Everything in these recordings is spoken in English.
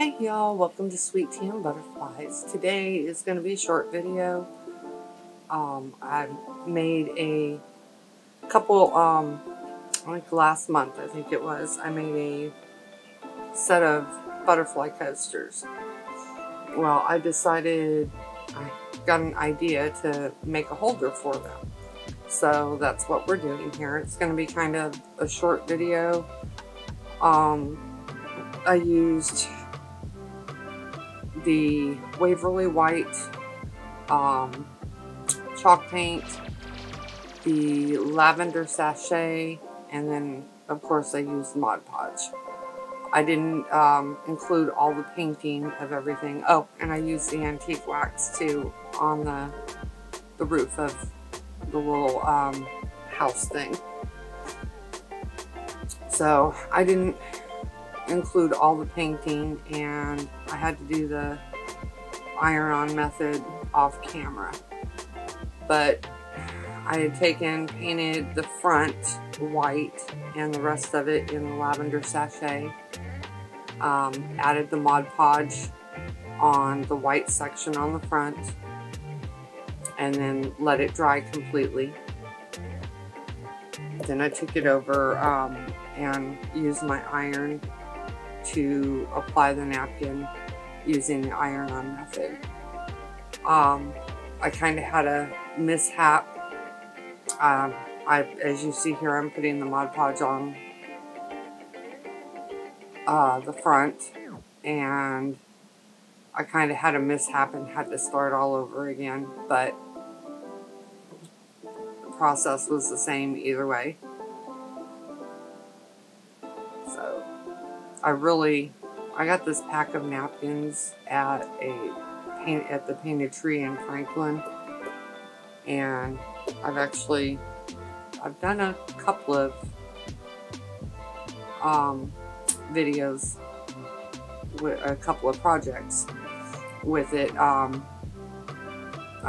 Hey y'all, welcome to Sweet Tea and Butterflies. Today is going to be a short video. I made a couple, like last month I think it was, I made a set of butterfly coasters. Well, I decided, I got an idea to make a holder for them. So that's what we're doing here. It's going to be kind of a short video. I used the Waverly White chalk paint, the lavender sachet, and then of course I used Mod Podge. I didn't include all the painting of everything. Oh, and I used the antique wax too on the roof of the little house thing. So I didn't include all the painting, and I had to do the iron-on method off camera. But I had painted the front white and the rest of it in the lavender sachet, added the Mod Podge on the white section on the front, and then let it dry completely. Then I took it over and used my iron to apply the napkin using the iron-on method. I kind of had a mishap. As you see here, I'm putting the Mod Podge on the front, and I kind of had a mishap and had to start all over again, but the process was the same either way. So I got this pack of napkins at the Painted Tree in Franklin, and I've done a couple of videos with a couple of projects with it. I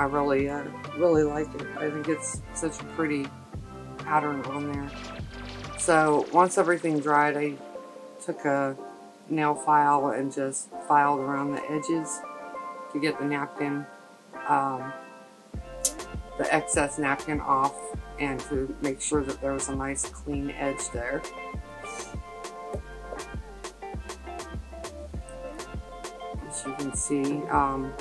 really like it. I think it's such a pretty pattern on there. So once everything dried, I took a nail file and just filed around the edges to get the napkin, the excess napkin off, and to make sure that there was a nice clean edge there. As you can see, oh,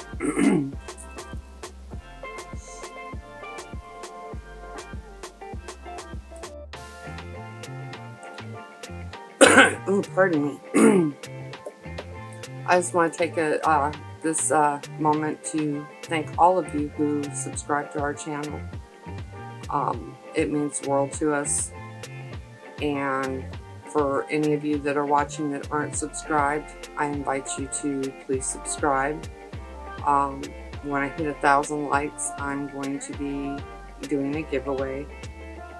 pardon me. I just want to take this moment to thank all of you who subscribe to our channel. It means the world to us. And for any of you that are watching that aren't subscribed, I invite you to please subscribe. When I hit 1,000 likes, I'm going to be doing a giveaway.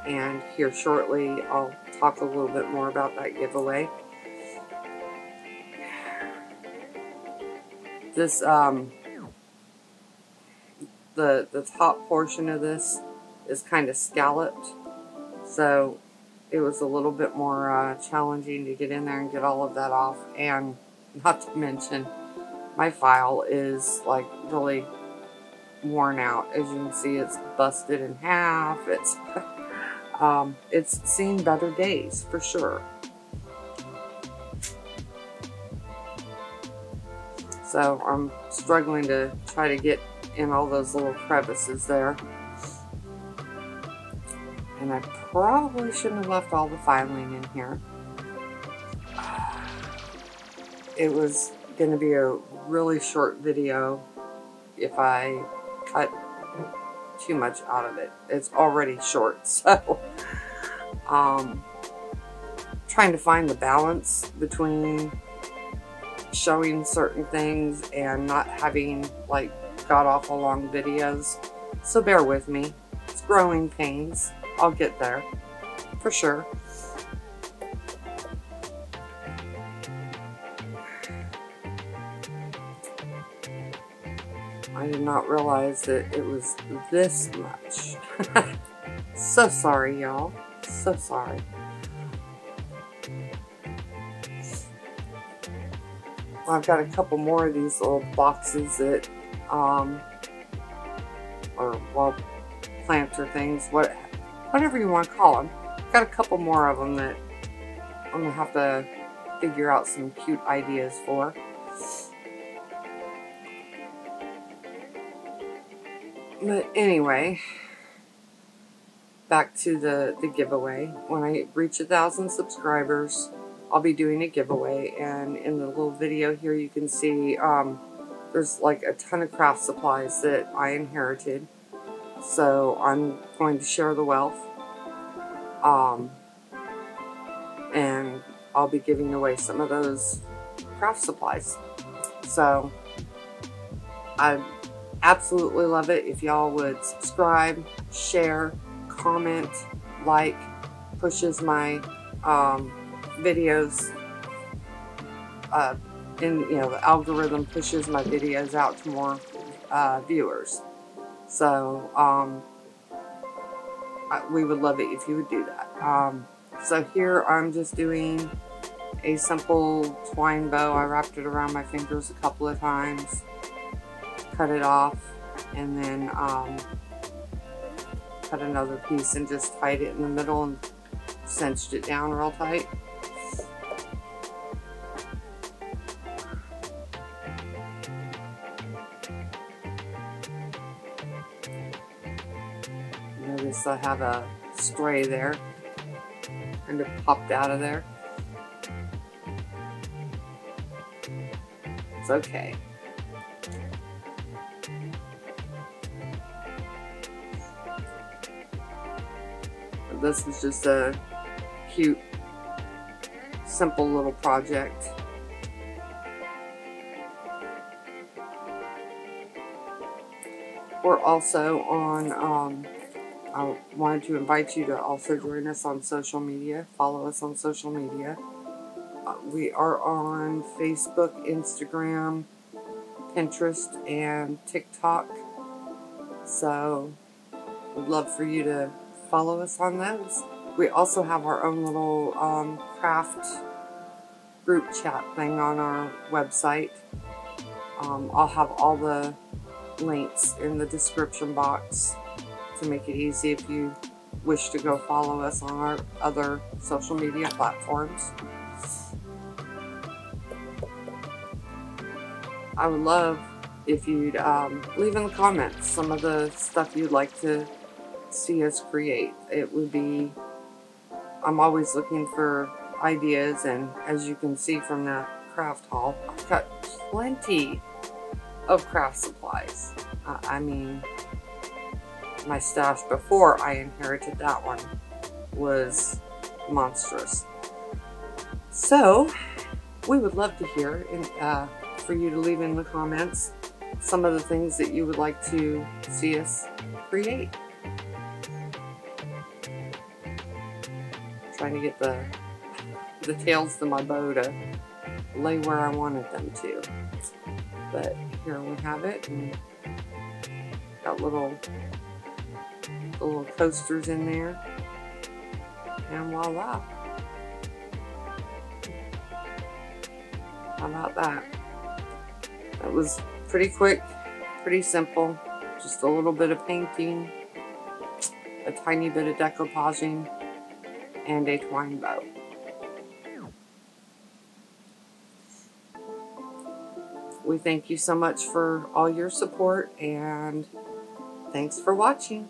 And here shortly, I'll talk a little bit more about that giveaway. This, the top portion of this is kind of scalloped, so it was a little bit more challenging to get in there and get all of that off, and not to mention my file is like really worn out. As you can see, it's busted in half. It's seen better days for sure. So I'm struggling to try to get in all those little crevices there. And I probably shouldn't have left all the filing in here. It was going to be a really short video if I cut too much out of it. It's already short, so trying to find the balance between showing certain things and not having like god-awful long videos, so bear with me. It's growing pains. I'll get there for sure. I did not realize that it was this much. So sorry, y'all. So sorry. I've got a couple more of these little boxes that or well, plants or things, whatever you want to call them. I've got a couple more of them that I'm gonna have to figure out some cute ideas for. But anyway, back to the giveaway. When I reach 1,000 subscribers, I'll be doing a giveaway, and in the little video here you can see there's like a ton of craft supplies that I inherited, so I'm going to share the wealth, and I'll be giving away some of those craft supplies. So I absolutely love it if y'all would subscribe, share, comment, like, pushes my videos up, and you know, the algorithm pushes my videos out to more viewers. So we would love it if you would do that. So here I'm just doing a simple twine bow. I wrapped it around my fingers a couple of times, cut it off, and then cut another piece and just tied it in the middle and cinched it down real tight. Notice I have a stray there, kind of popped out of there. It's okay. This is just a cute, simple little project. We're also on, I wanted to invite you to also join us on social media, follow us on social media. We are on Facebook, Instagram, Pinterest, and TikTok. So, we'd love for you to follow us on those. We also have our own little craft group chat thing on our website. I'll have all the links in the description box to make it easy if you wish to go follow us on our other social media platforms. I would love if you'd leave in the comments some of the stuff you'd like to see us create. It would be, I'm always looking for ideas, and as you can see from the craft haul, I've got plenty of craft supplies. I mean, my stash before I inherited that one was monstrous. So we would love to hear and for you to leave in the comments some of the things that you would like to see us create. Trying to get the tails to my bow to lay where I wanted them to. But here we have it, and got little coasters in there, and voila. How about that? That was pretty quick, pretty simple, just a little bit of painting, a tiny bit of decoupaging, and a twine bow. We thank you so much for all your support, and thanks for watching.